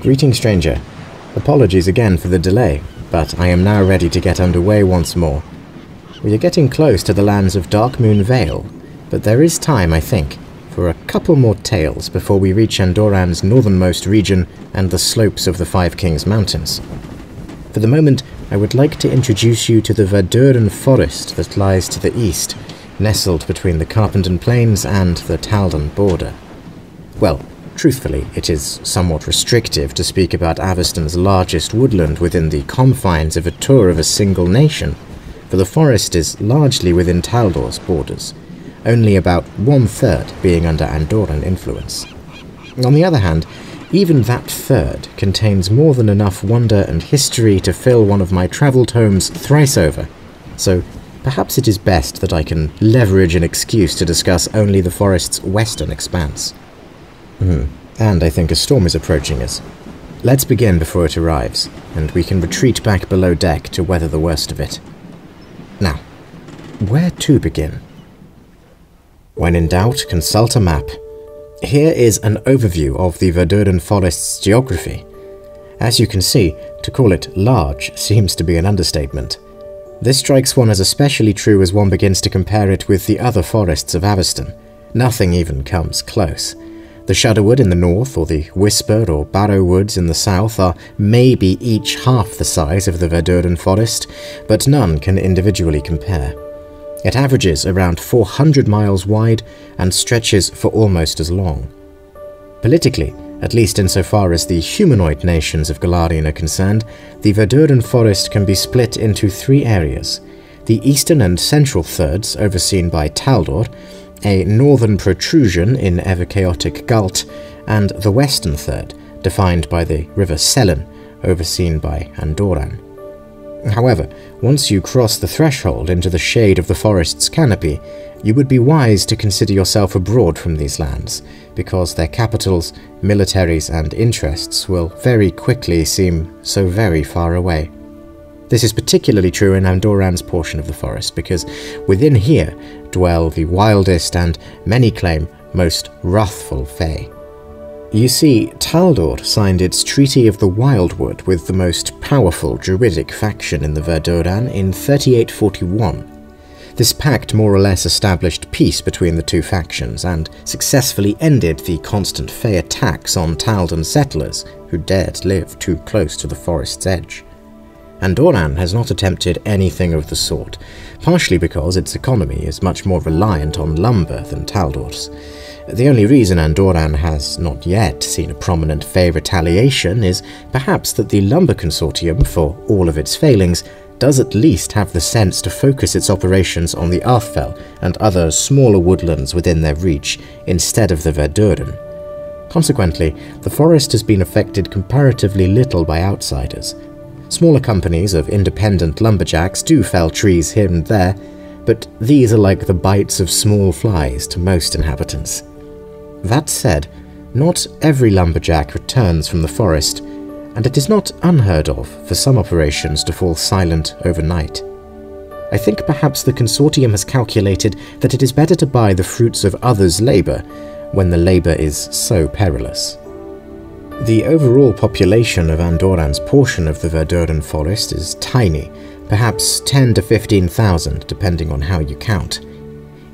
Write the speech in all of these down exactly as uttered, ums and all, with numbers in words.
Greeting, stranger. Apologies again for the delay, but I am now ready to get underway once more. We are getting close to the lands of Darkmoon Vale, but there is time, I think, for a couple more tales before we reach Andoran's northernmost region and the slopes of the Five Kings Mountains. For the moment, I would like to introduce you to the Verduran Forest that lies to the east, nestled between the Carpenden Plains and the Taldor border. Well, truthfully, it is somewhat restrictive to speak about Avistan's largest woodland within the confines of a tour of a single nation, for the forest is largely within Taldor's borders, only about one-third being under Andoran influence. On the other hand, even that third contains more than enough wonder and history to fill one of my travel tomes thrice over, so perhaps it is best that I can leverage an excuse to discuss only the forest's western expanse. Hmm, and I think a storm is approaching us. Let's begin before it arrives, and we can retreat back below deck to weather the worst of it. Now, where to begin? When in doubt, consult a map. Here is an overview of the Verduran Forest's geography. As you can see, to call it large seems to be an understatement. This strikes one as especially true as one begins to compare it with the other forests of Avistan. Nothing even comes close. The Shadowwood in the north, or the Whisper or Barrow Woods in the south, are maybe each half the size of the Verduran Forest, but none can individually compare. It averages around four hundred miles wide and stretches for almost as long. Politically, at least insofar as the humanoid nations of Golarion are concerned, the Verduran Forest can be split into three areas. The eastern and central thirds overseen by Taldor, a northern protrusion in ever-chaotic Galt, and the western third, defined by the river Selen, overseen by Andoran. However, once you cross the threshold into the shade of the forest's canopy, you would be wise to consider yourself abroad from these lands, because their capitals, militaries, and interests will very quickly seem so very far away. This is particularly true in Andoran's portion of the forest, because within here dwell the wildest and, many claim, most wrathful fae. You see, Taldor signed its Treaty of the Wildwood with the most powerful druidic faction in the Verduran in thirty-eight forty-one. This pact more or less established peace between the two factions and successfully ended the constant fae attacks on Taldon settlers who dared live too close to the forest's edge. Andoran has not attempted anything of the sort, partially because its economy is much more reliant on lumber than Taldor's. The only reason Andoran has not yet seen a prominent fae retaliation is perhaps that the Lumber Consortium, for all of its failings, does at least have the sense to focus its operations on the Arfell and other smaller woodlands within their reach, instead of the Verduran. Consequently, the forest has been affected comparatively little by outsiders. Smaller companies of independent lumberjacks do fell trees here and there, but these are like the bites of small flies to most inhabitants. That said, not every lumberjack returns from the forest, and it is not unheard of for some operations to fall silent overnight. I think perhaps the consortium has calculated that it is better to buy the fruits of others' labour when the labour is so perilous. The overall population of Andoran's portion of the Verduran Forest is tiny, perhaps ten to fifteen thousand depending on how you count.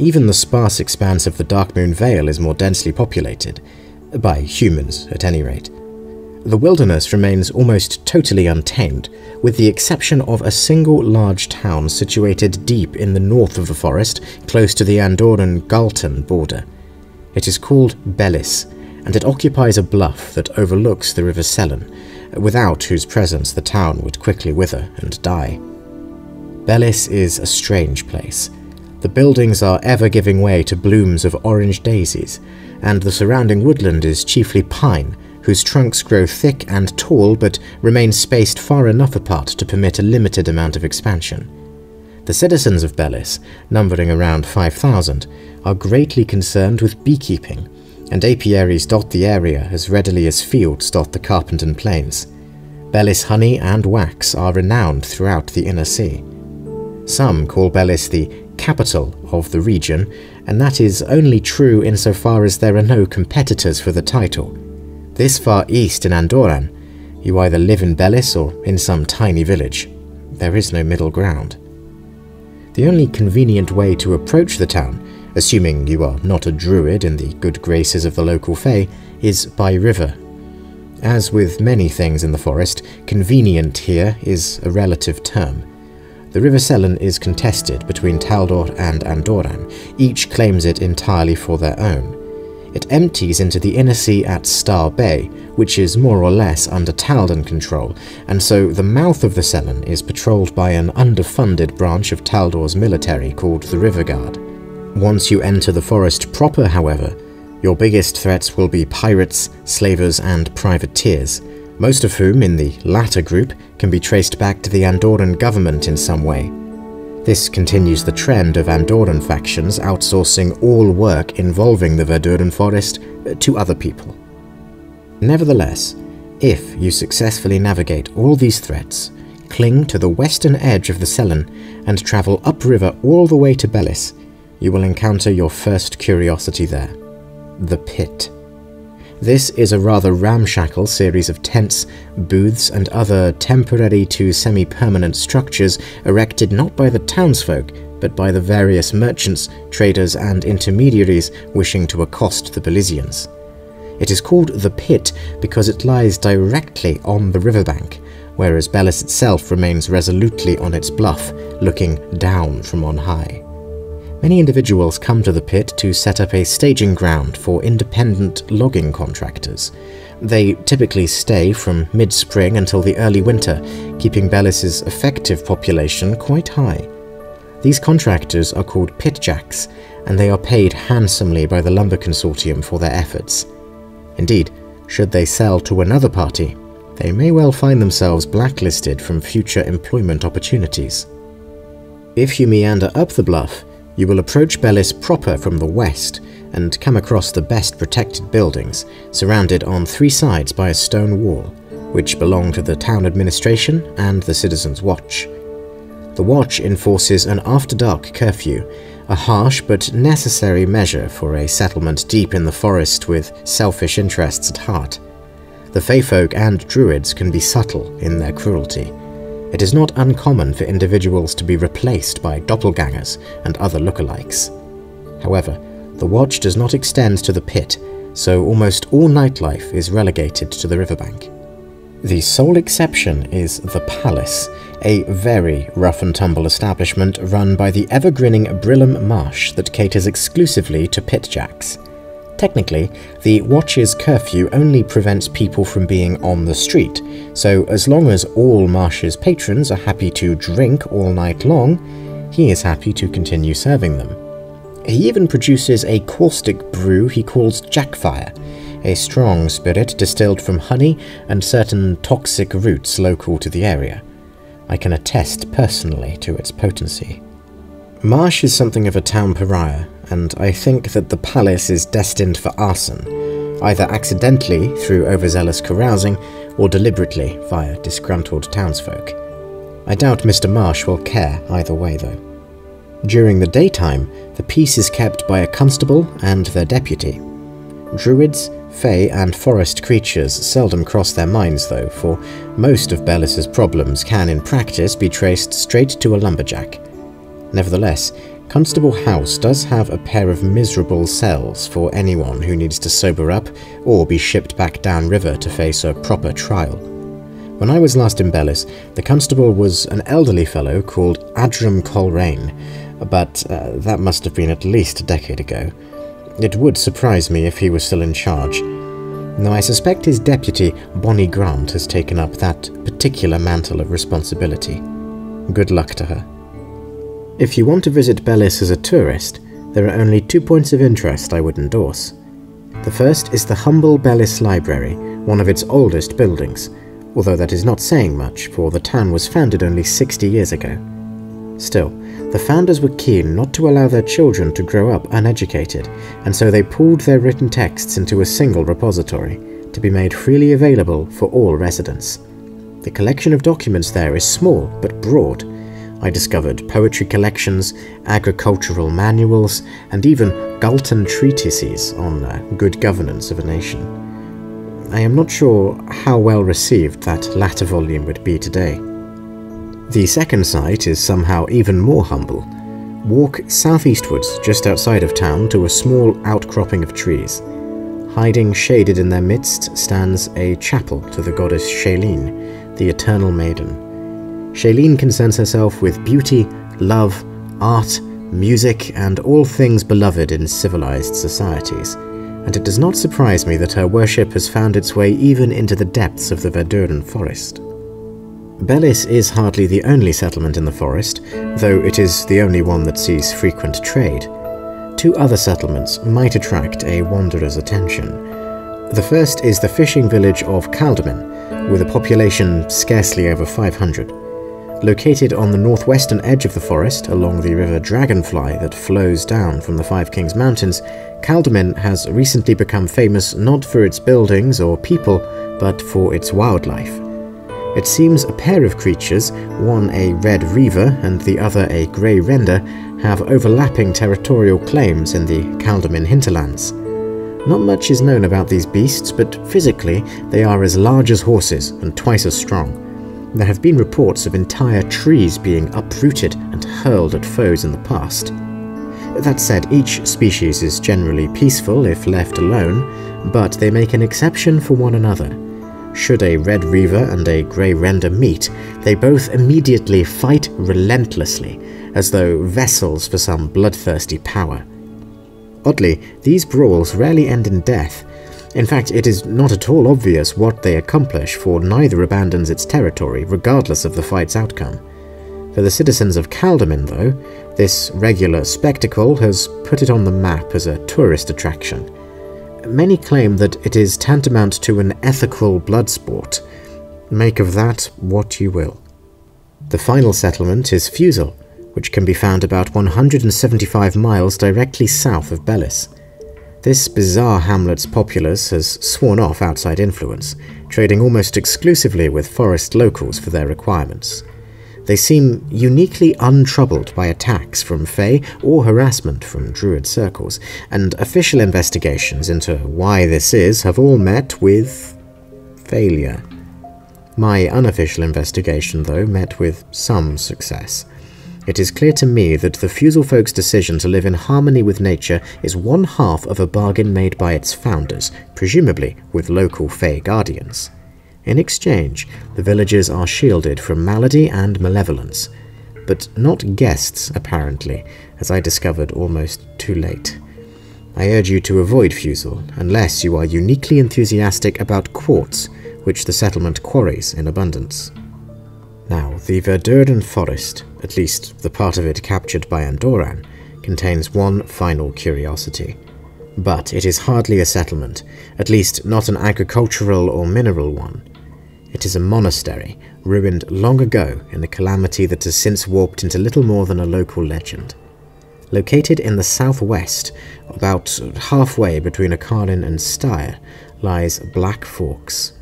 Even the sparse expanse of the Darkmoon Vale is more densely populated, by humans at any rate. The wilderness remains almost totally untamed, with the exception of a single large town situated deep in the north of the forest, close to the Andoran-Galton border. It is called Bellis, and it occupies a bluff that overlooks the River Selen, without whose presence the town would quickly wither and die. Bellis is a strange place. The buildings are ever giving way to blooms of orange daisies, and the surrounding woodland is chiefly pine, whose trunks grow thick and tall but remain spaced far enough apart to permit a limited amount of expansion. The citizens of Bellis, numbering around five thousand, are greatly concerned with beekeeping, and apiaries dot the area as readily as fields dot the Carpenden Plains. Bellis honey and wax are renowned throughout the Inner Sea. Some call Bellis the capital of the region, and that is only true insofar as there are no competitors for the title. This far east in Andoran, you either live in Bellis or in some tiny village. There is no middle ground. The only convenient way to approach the town, assuming you are not a druid in the good graces of the local fae, is by river. As with many things in the forest, convenient here is a relative term. The River Selen is contested between Taldor and Andoran. Each claims it entirely for their own. It empties into the Inner Sea at Star Bay, which is more or less under Taldan control, and so the mouth of the Selen is patrolled by an underfunded branch of Taldor's military called the River Guard. Once you enter the forest proper, however, your biggest threats will be pirates, slavers, and privateers, most of whom, in the latter group, can be traced back to the Andoran government in some way. This continues the trend of Andoran factions outsourcing all work involving the Verduran Forest to other people. Nevertheless, if you successfully navigate all these threats, cling to the western edge of the Selen and travel upriver all the way to Bellis, you will encounter your first curiosity there. The Pit. This is a rather ramshackle series of tents, booths, and other temporary to semi-permanent structures erected not by the townsfolk, but by the various merchants, traders, and intermediaries wishing to accost the Bellisians. It is called the Pit because it lies directly on the riverbank, whereas Bellis itself remains resolutely on its bluff, looking down from on high. Many individuals come to the pit to set up a staging ground for independent logging contractors. They typically stay from mid-spring until the early winter, keeping Bellis's effective population quite high. These contractors are called pitjacks, and they are paid handsomely by the Lumber Consortium for their efforts. Indeed, should they sell to another party, they may well find themselves blacklisted from future employment opportunities. If you meander up the bluff, you will approach Bellis proper from the west, and come across the best protected buildings, surrounded on three sides by a stone wall, which belong to the town administration and the citizens' watch. The watch enforces an after-dark curfew, a harsh but necessary measure for a settlement deep in the forest with selfish interests at heart. The fae folk and druids can be subtle in their cruelty. It is not uncommon for individuals to be replaced by doppelgangers and other lookalikes. However, the watch does not extend to the pit, so almost all nightlife is relegated to the riverbank. The sole exception is the Palace, a very rough-and-tumble establishment run by the ever-grinning Brillam Marsh that caters exclusively to pitjacks. Technically, the watch's curfew only prevents people from being on the street, so as long as all Marsh's patrons are happy to drink all night long, he is happy to continue serving them. He even produces a caustic brew he calls Jackfire, a strong spirit distilled from honey and certain toxic roots local to the area. I can attest personally to its potency. Marsh is something of a town pariah, and I think that the palace is destined for arson, either accidentally through overzealous carousing, or deliberately via disgruntled townsfolk. I doubt Mister Marsh will care either way, though. During the daytime, the peace is kept by a constable and their deputy. Druids, fae, and forest creatures seldom cross their minds, though, for most of Bellis's problems can, in practice, be traced straight to a lumberjack. Nevertheless, Constable House does have a pair of miserable cells for anyone who needs to sober up or be shipped back downriver to face a proper trial. When I was last in Bellis, the constable was an elderly fellow called Adram Colrain, but uh, that must have been at least a decade ago. It would surprise me if he was still in charge, though I suspect his deputy, Bonnie Grant, has taken up that particular mantle of responsibility. Good luck to her. If you want to visit Bellis as a tourist, there are only two points of interest I would endorse. The first is the humble Bellis Library, one of its oldest buildings, although that is not saying much, for the town was founded only sixty years ago. Still, the founders were keen not to allow their children to grow up uneducated, and so they pooled their written texts into a single repository, to be made freely available for all residents. The collection of documents there is small but broad. I discovered poetry collections, agricultural manuals, and even Galtan treatises on uh, good governance of a nation. I am not sure how well received that latter volume would be today. The second site is somehow even more humble. Walk southeastwards just outside of town to a small outcropping of trees. Hiding shaded in their midst stands a chapel to the goddess Shelyn, the Eternal Maiden. Shelyn concerns herself with beauty, love, art, music, and all things beloved in civilized societies, and it does not surprise me that her worship has found its way even into the depths of the Verduran Forest. Bellis is hardly the only settlement in the forest, though it is the only one that sees frequent trade. Two other settlements might attract a wanderer's attention. The first is the fishing village of Caldamin, with a population scarcely over five hundred. Located on the northwestern edge of the forest, along the river Dragonfly that flows down from the Five Kings Mountains, Caldamin has recently become famous not for its buildings or people, but for its wildlife. It seems a pair of creatures, one a red reaver and the other a grey render, have overlapping territorial claims in the Caldamin hinterlands. Not much is known about these beasts, but physically they are as large as horses and twice as strong. There have been reports of entire trees being uprooted and hurled at foes in the past. That said, each species is generally peaceful if left alone, but they make an exception for one another. Should a red reaver and a grey render meet, they both immediately fight relentlessly, as though vessels for some bloodthirsty power. Oddly, these brawls rarely end in death. In fact, it is not at all obvious what they accomplish, for neither abandons its territory, regardless of the fight's outcome. For the citizens of Caldamin, though, this regular spectacle has put it on the map as a tourist attraction. Many claim that it is tantamount to an ethical blood sport. Make of that what you will. The final settlement is Fusil, which can be found about one hundred seventy-five miles directly south of Bellis. This bizarre hamlet's populace has sworn off outside influence, trading almost exclusively with forest locals for their requirements. They seem uniquely untroubled by attacks from Fae or harassment from Druid circles, and official investigations into why this is have all met with failure. My unofficial investigation, though, met with some success. It is clear to me that the Fusil folk's decision to live in harmony with nature is one half of a bargain made by its founders, presumably with local Fae guardians. In exchange, the villagers are shielded from malady and malevolence, but not guests, apparently, as I discovered almost too late. I urge you to avoid Fusil, unless you are uniquely enthusiastic about quartz, which the settlement quarries in abundance. Now, the Verduran Forest, at least the part of it captured by Andoran, contains one final curiosity. But it is hardly a settlement, at least not an agricultural or mineral one. It is a monastery, ruined long ago in a calamity that has since warped into little more than a local legend. Located in the southwest, about halfway between Akarnin and Styre, lies Black Forks.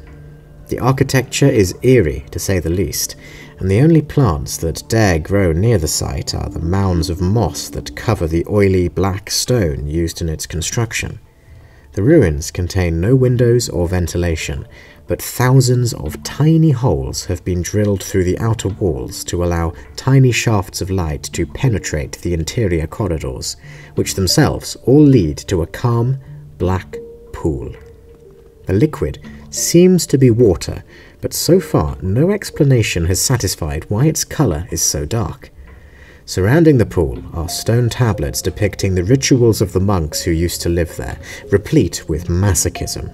The architecture is eerie, to say the least, and the only plants that dare grow near the site are the mounds of moss that cover the oily black stone used in its construction. The ruins contain no windows or ventilation, but thousands of tiny holes have been drilled through the outer walls to allow tiny shafts of light to penetrate the interior corridors, which themselves all lead to a calm, black pool. The liquid seems to be water, but so far no explanation has satisfied why its colour is so dark. Surrounding the pool are stone tablets depicting the rituals of the monks who used to live there, replete with masochism.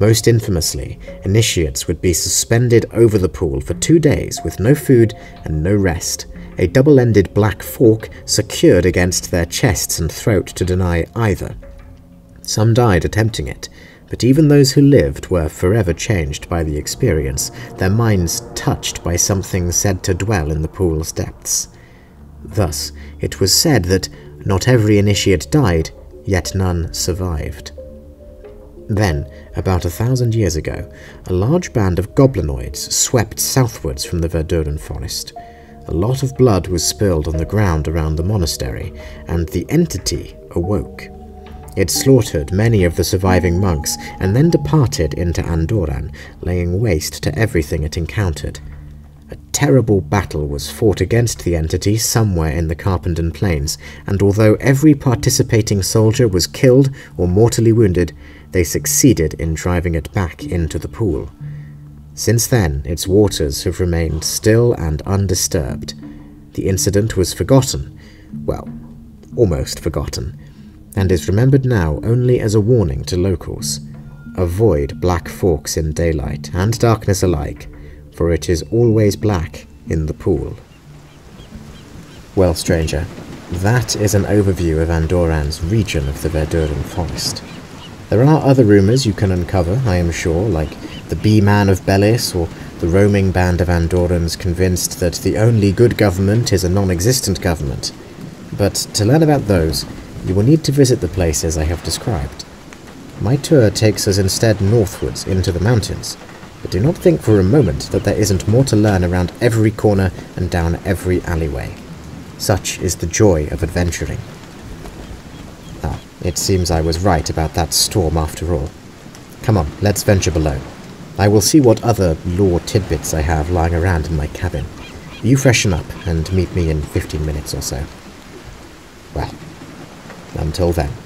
Most infamously, initiates would be suspended over the pool for two days with no food and no rest, a double-ended black fork secured against their chests and throat to deny either. Some died attempting it, but even those who lived were forever changed by the experience, their minds touched by something said to dwell in the pool's depths. Thus, it was said that not every initiate died, yet none survived. Then, about a thousand years ago, a large band of goblinoids swept southwards from the Verduran Forest. A lot of blood was spilled on the ground around the monastery, and the entity awoke. It slaughtered many of the surviving monks and then departed into Andoran, laying waste to everything it encountered. A terrible battle was fought against the entity somewhere in the Carpenden Plains, and although every participating soldier was killed or mortally wounded, they succeeded in driving it back into the pool. Since then, its waters have remained still and undisturbed. The incident was forgotten, well, almost forgotten, and is remembered now only as a warning to locals. Avoid Black Forks in daylight and darkness alike, for it is always black in the pool. Well, stranger, that is an overview of Andoran's region of the Verduran Forest. There are other rumours you can uncover, I am sure, like the Bee-Man of Bellis or the roaming band of Andorans convinced that the only good government is a non-existent government. But to learn about those, you will need to visit the places I have described. My tour takes us instead northwards into the mountains, but do not think for a moment that there isn't more to learn around every corner and down every alleyway. Such is the joy of adventuring. Ah, it seems I was right about that storm after all. Come on, let's venture below. I will see what other lore tidbits I have lying around in my cabin. You freshen up and meet me in fifteen minutes or so. Well, until then.